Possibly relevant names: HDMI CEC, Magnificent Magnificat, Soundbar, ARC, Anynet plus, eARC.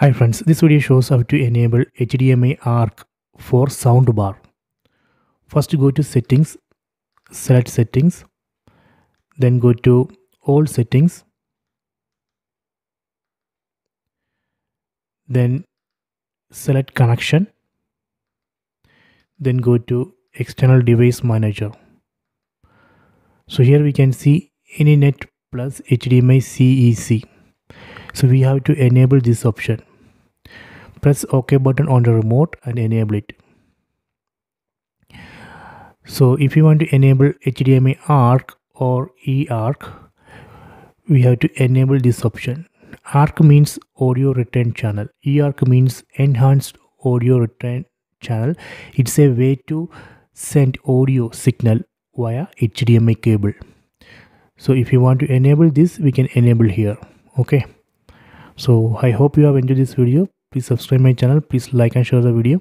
Hi friends, this video shows how to enable HDMI ARC for soundbar. First go to settings, select settings, then go to all settings, then select connection, then go to external device manager. So here we can see Anynet plus HDMI CEC. So we have to enable this option. Press OK button on the remote and enable it. So if you want to enable HDMI ARC or eARC, we have to enable this option. ARC means audio return channel. eARC means enhanced audio return channel. It's a way to send audio signal via HDMI cable. So if you want to enable this, we can enable here. Okay. So I hope you have enjoyed this video. Please subscribe my channel. Please like and share the video.